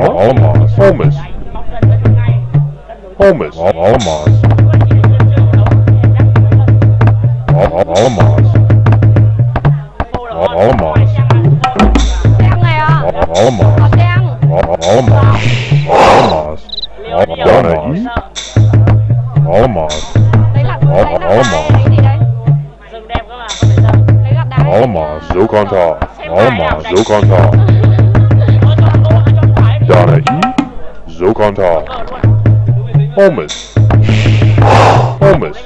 Almost. Almost. Almost. Almost. Almost. Almost. Almost. Almost. Almost. Almost. Alma dấu con thỏ, Alma dấu con thỏ, Donna ý dấu con thỏ, Homus, Homus,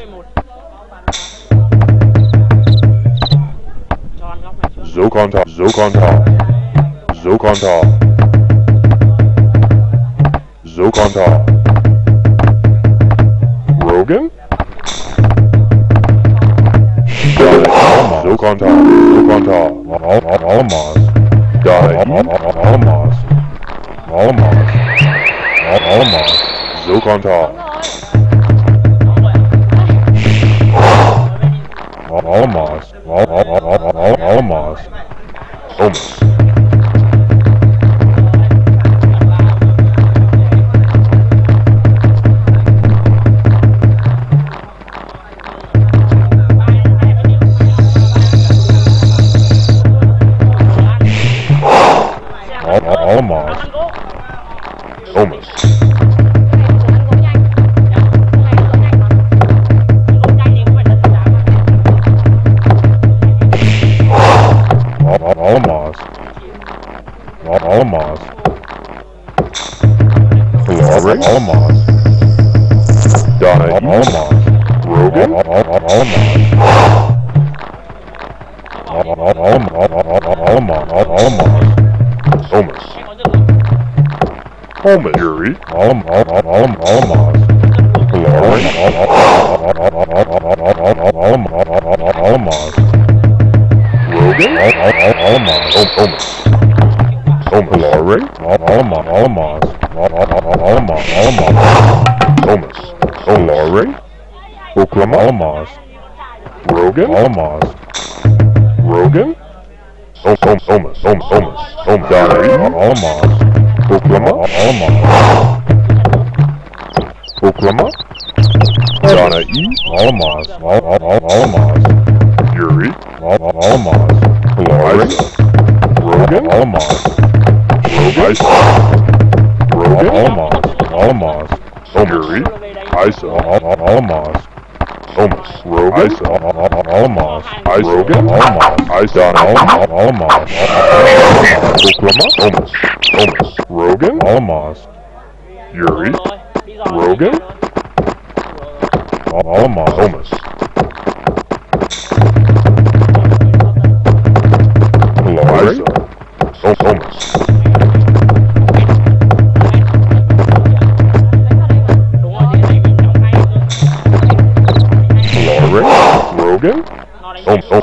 dấu con thỏ, dấu con thỏ, dấu con thỏ, dấu con thỏ, Rogan. Dấu con thỏ, dấu con thỏ, Alamos, Donna ý, Alamos, Alamos, Alamos, dấu con thỏ, Alamos, Alamos, Alamos, Almost. Almost. Almost. Almost. Glory. Almost. Donna. Almost. Rogan. Almost. Almost. Almost. Yuri. Almost. Glory. Almost. Rogan. Almost. Glory. Almost. Almost. Glory. Oklahoma. Almost. Rogan. Almost. Rogan. Almost, Almost, Oklahoma, Almost, Oklahoma, Donna E, Almost, Almost, Yuri, Almost, Glory, Rogan, Almost, Rogan, Almost, Almost, Yuri, Isa, Almost, Almost, Rogan, Almost, Rogan, Almost, Almost, Oklahoma, Almost, Almost, Rogan, Almost, Yuri, Rogan, Almost, Almost, Glory, Almost. Zocontar,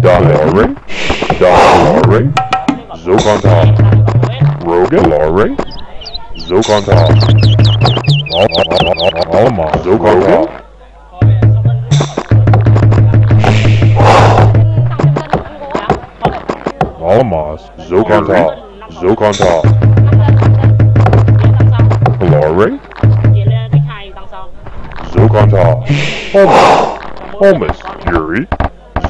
Donna Glory, Zocontar, Rogan Glory, Zocontar, Almost, Zocontar, Almost, Zocontar, Zocontar, Glory, Zocontar, Almost, Yuri.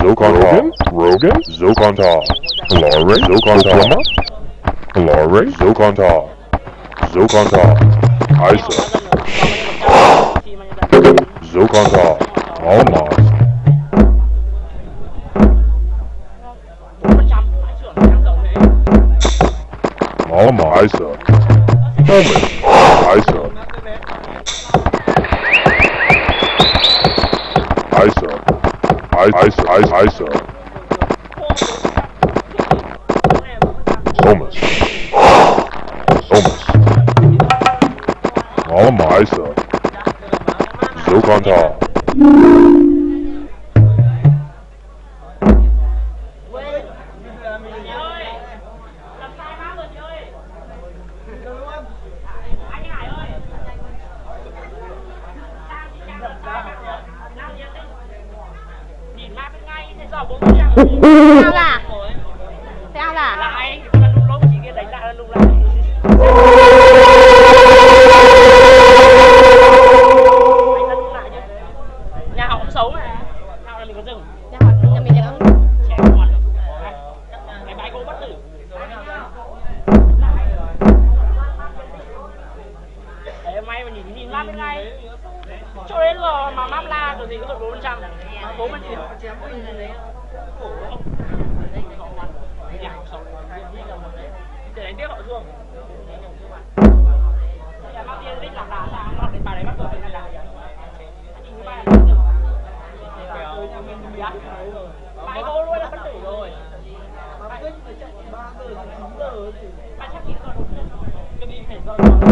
Zocontar, Rogan, Zocontar, Glory, Zocontar, Glory, Zocontar, Zocontar, Isa, Zocontar, Almost, Alma, Isa, Almost, Isa, Isa. Isa, Isa, Isa, Thomas. Thomas. Malamai-sa. Zilkanta. Ba chắc chỉ có